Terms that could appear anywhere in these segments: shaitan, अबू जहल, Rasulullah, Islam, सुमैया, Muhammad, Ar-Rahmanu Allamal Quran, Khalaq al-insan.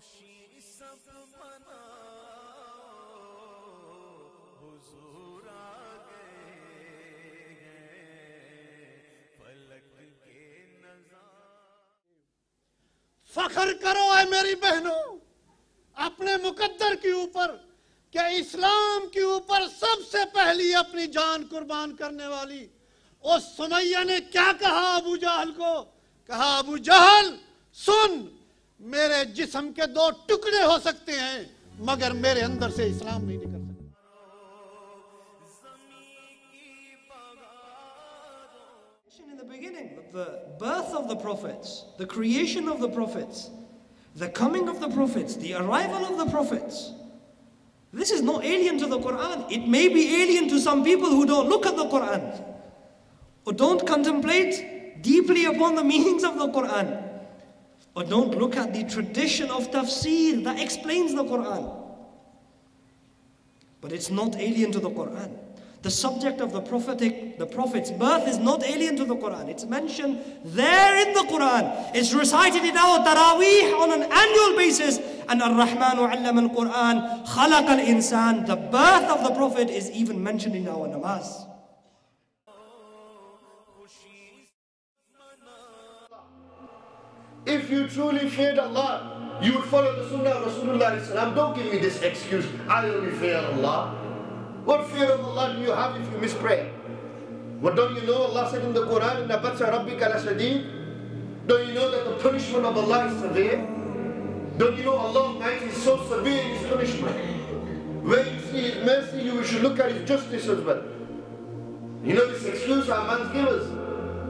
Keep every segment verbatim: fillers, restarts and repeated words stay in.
खुशी सब मनाओ हुजूर आ गए हैं फलक के नज़ारे। फख्र करो है मेरी बहनों अपने मुकद्दर के ऊपर कि इस्लाम के ऊपर सबसे पहली अपनी जान कुर्बान करने वाली उस सुमैया ने क्या कहा अबू जहल को, कहा अबू जहल सुन मेरे जिस्म के दो टुकड़े हो सकते हैं मगर मेरे अंदर से इस्लाम नहीं निकल सकता। In the beginning, the birth of the prophets, the creation of the prophets, the coming of the prophets, the arrival of the prophets. This is not alien to the Quran. It may be alien to some people who don't look at the Quran or don't contemplate deeply upon the meanings of the Quran or don't look at the tradition of tafsir that explains the Quran. But it's not alien to the Quran. The subject of the prophetic, the prophet's birth is not alien to the Quran. It's mentioned there in the Quran. It's recited in our Taraweeh on an annual basis. And Ar-Rahmanu Allamal Quran, Khalaq al-insan, the birth of the prophet is even mentioned in our namaz. If you truly feared Allah, you would follow the sunnah of Rasulullah. Don't give me this excuse, I only fear Allah. What fear of Allah do you have if you mispray? What don't you know? Allah said in the Quran, Inna batsha rabbika lashadid. Don't you know that the punishment of Allah is severe? Don't you know Allah Almighty is so severe in His punishment? When you see His mercy, you should look at His justice as well. You know this excuse our man's givers.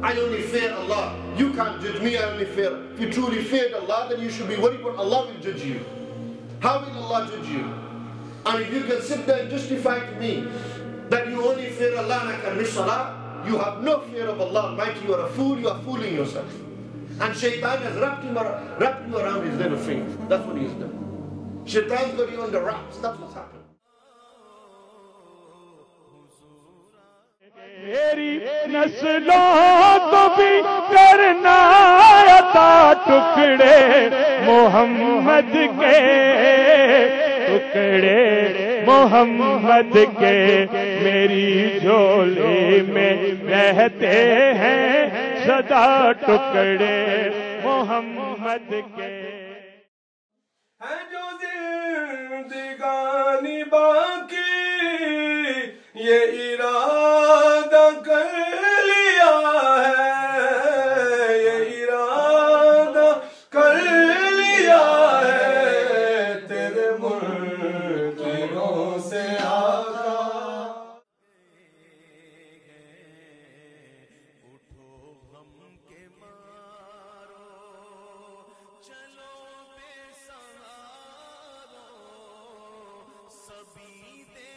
I only fear Allah. You can't judge me, I only fear. If you truly feared Allah, then you should be worried what Allah will judge you. How will Allah judge you? And if you can sit there and justify to me that you only fear Allah and I can miss Salah, you have no fear of Allah Almighty, you are a fool, you are fooling yourself. And shaitan has wrapped him around, wrapped you around his little finger. That's what he's done. Shaitan's got you on the wraps, that's what's happened. टुकड़े मोहम्मद के मेरी झोली में रहते हैं सदा टुकड़े मोहम्मद के है जो जिंदगानी बाकी ये इरादा कर लिया है ये इरादा कर लिया है तेरे चलो पे सहारो सभी दे